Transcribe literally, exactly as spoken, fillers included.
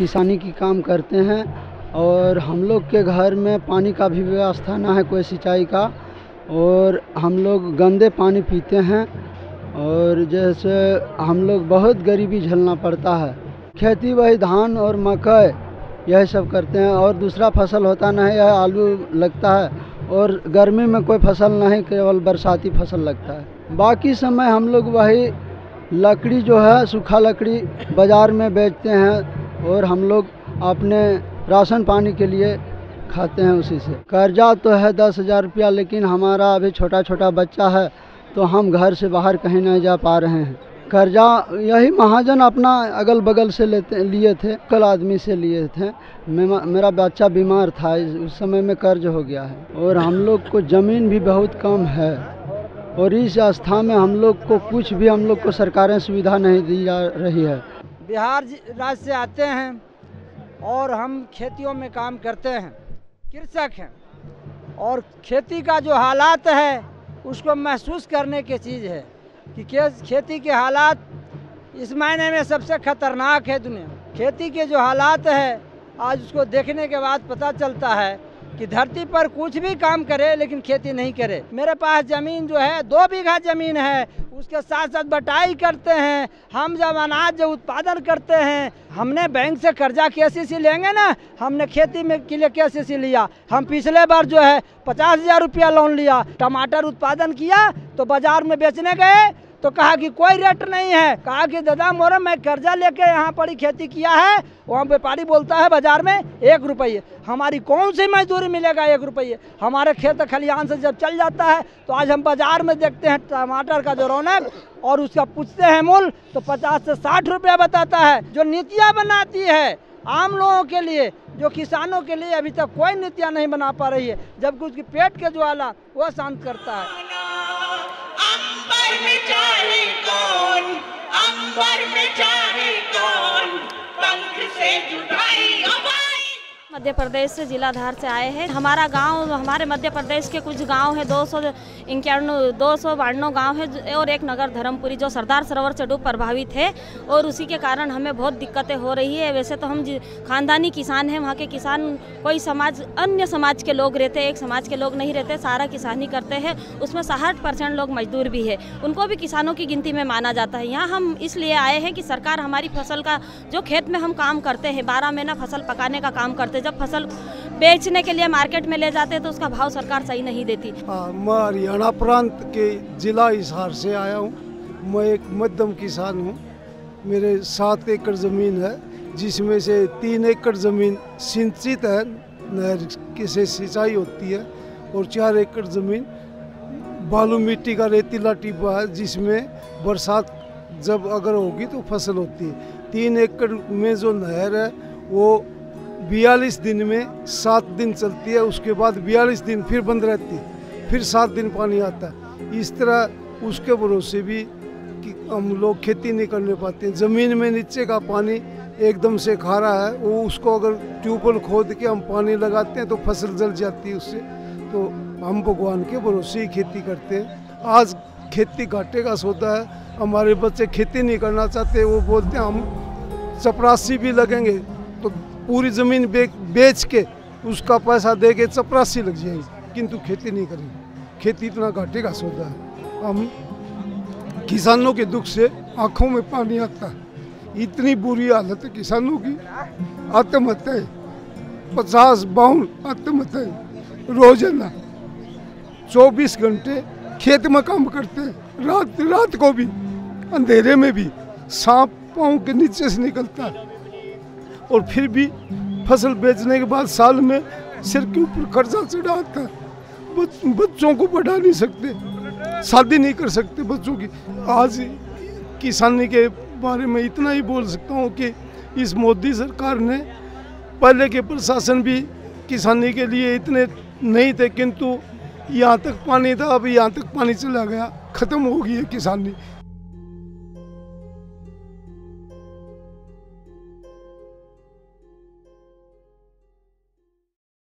किसानी की काम करते हैं। और हम लोग के घर में पानी का भी व्यवस्था ना है, कोई सिंचाई का, और हम लोग गंदे पानी पीते हैं और जैसे हम लोग बहुत गरीबी झेलना पड़ता है। खेती वही धान और मकई यही सब करते हैं, और दूसरा फसल होता नहीं है, आलू लगता है। और गर्मी में कोई फसल नहीं, केवल बरसाती फसल लगता है। बाकी समय हम लोग वही लकड़ी जो है सूखा लकड़ी बाज़ार में बेचते हैं, और हम लोग अपने राशन पानी के लिए खाते हैं उसी से। कर्जा तो है दस हज़ार रुपया, लेकिन हमारा अभी छोटा छोटा बच्चा है तो हम घर से बाहर कहीं नहीं जा पा रहे हैं। कर्जा यही महाजन अपना अगल बगल से लेते लिए थे, कल आदमी से लिए थे। मेरा बच्चा बीमार था, उस समय में कर्ज हो गया है। और हम लोग को ज़मीन भी बहुत कम है, और इस आस्था में हम लोग को कुछ भी हम लोग को सरकारें सुविधा नहीं दी जा रही है। बिहार राज्य से आते हैं और हम खेतियों में काम करते हैं, कृषक हैं, और खेती का जो हालात है उसको महसूस करने की चीज़ है कि खेती के हालात इस मायने में सबसे खतरनाक है दुनिया। खेती के जो हालात है आज उसको देखने के बाद पता चलता है कि धरती पर कुछ भी काम करे लेकिन खेती नहीं करे। मेरे पास ज़मीन जो है दो बीघा ज़मीन है, उसके साथ साथ बटाई करते हैं हम। जब अनाज जो उत्पादन करते हैं, हमने बैंक से कर्जा के सी सी लेंगे ना, हमने खेती में के लिए के सी सी लिया। हम पिछले बार जो है पचास हज़ार रुपया लोन लिया। टमाटर उत्पादन किया तो बाज़ार में बेचने गए तो कहा कि कोई रेट नहीं है। कहा कि दादा मोरे मैं कर्जा लेके यहाँ पर ही खेती किया है, वहाँ व्यापारी बोलता है बाजार में एक रुपये। हमारी कौन सी मजदूरी मिलेगा एक रुपये? हमारे खेत खलिहान से जब चल जाता है तो आज हम बाजार में देखते हैं टमाटर का जो रौनक, और उसका पूछते हैं मूल तो पचास से साठ रुपया बताता है। जो नीतियाँ बनाती है आम लोगों के लिए, जो किसानों के लिए अभी तक कोई नीतियाँ नहीं बना पा रही है, जबकि उसकी पेट के ज्वाला वह शांत करता है। मध्य प्रदेश से जिला धार से आए हैं। हमारा गांव, हमारे मध्य प्रदेश के कुछ गांव है, दो सौ इक्यानवे दो सौ बानवे गाँव है, और एक नगर धर्मपुरी जो सरदार सरोवर से डूब प्रभावित है, और उसी के कारण हमें बहुत दिक्कतें हो रही है। वैसे तो हम खानदानी किसान हैं, वहाँ के किसान कोई समाज अन्य समाज के लोग रहते, एक समाज के लोग नहीं रहते, सारा किसानी करते हैं। उसमें साठ परसेंट लोग मजदूर भी है, उनको भी किसानों की गिनती में माना जाता है। यहाँ हम इसलिए आए हैं कि सरकार हमारी फसल का जो खेत में हम काम करते हैं, बारह महीना फसल पकाने का काम करते हैं, जब फसल बेचने के लिए मार्केट में ले जाते हैं तो उसका भाव सरकार सही नहीं देती। मैं हरियाणा प्रांत के जिला हिसार से आया हूँ। मैं एक मध्यम किसान हूँ। मेरे सात एकड़ ज़मीन है, जिसमें से तीन एकड़ ज़मीन सिंचित है, नहर से सिंचाई होती है, और चार एकड़ ज़मीन बालू मिट्टी का रेतीला टिब्बा है, जिसमें बरसात जब अगर होगी तो फसल होती है। तीन एकड़ में जो नहर है वो बयालीस दिन में सात दिन चलती है, उसके बाद बयालीस दिन फिर बंद रहती है, फिर सात दिन पानी आता है। इस तरह उसके भरोसे भी कि हम लोग खेती नहीं करने पाते हैं। ज़मीन में नीचे का पानी एकदम से खारा है, वो उसको अगर ट्यूबवेल खोद के हम पानी लगाते हैं तो फसल जल जाती है उससे। तो हम भगवान के भरोसे ही खेती करते हैं। आज खेती घाटे का सौदा है। हमारे बच्चे खेती नहीं करना चाहते, वो बोलते हैं हम चपरासी भी लगेंगे, तो पूरी ज़मीन बेच के उसका पैसा दे के चपरासी लग जाएगी, किंतु खेती नहीं करेंगे। खेती इतना घाटे का सौदा है। हम किसानों के दुख से आंखों में पानी आता है। इतनी बुरी हालत है किसानों की। आत्महत्याएं पचास बावन आत्महत्याएं रोजाना, चौबीस घंटे खेत में काम करते हैं, रात रात को भी, अंधेरे में भी। सांप पाँव के नीचे से निकलता है, और फिर भी फसल बेचने के बाद साल में सिर के ऊपर कर्जा चढ़ाता है। बच्चों को पढ़ा नहीं सकते, शादी नहीं कर सकते बच्चों की। आज किसानी के बारे में इतना ही बोल सकता हूँ कि इस मोदी सरकार ने, पहले के प्रशासन भी किसानी के लिए इतने नहीं थे, किंतु यहाँ तक पानी था, अब यहाँ तक पानी चला गया, ख़त्म हो गई है किसानी।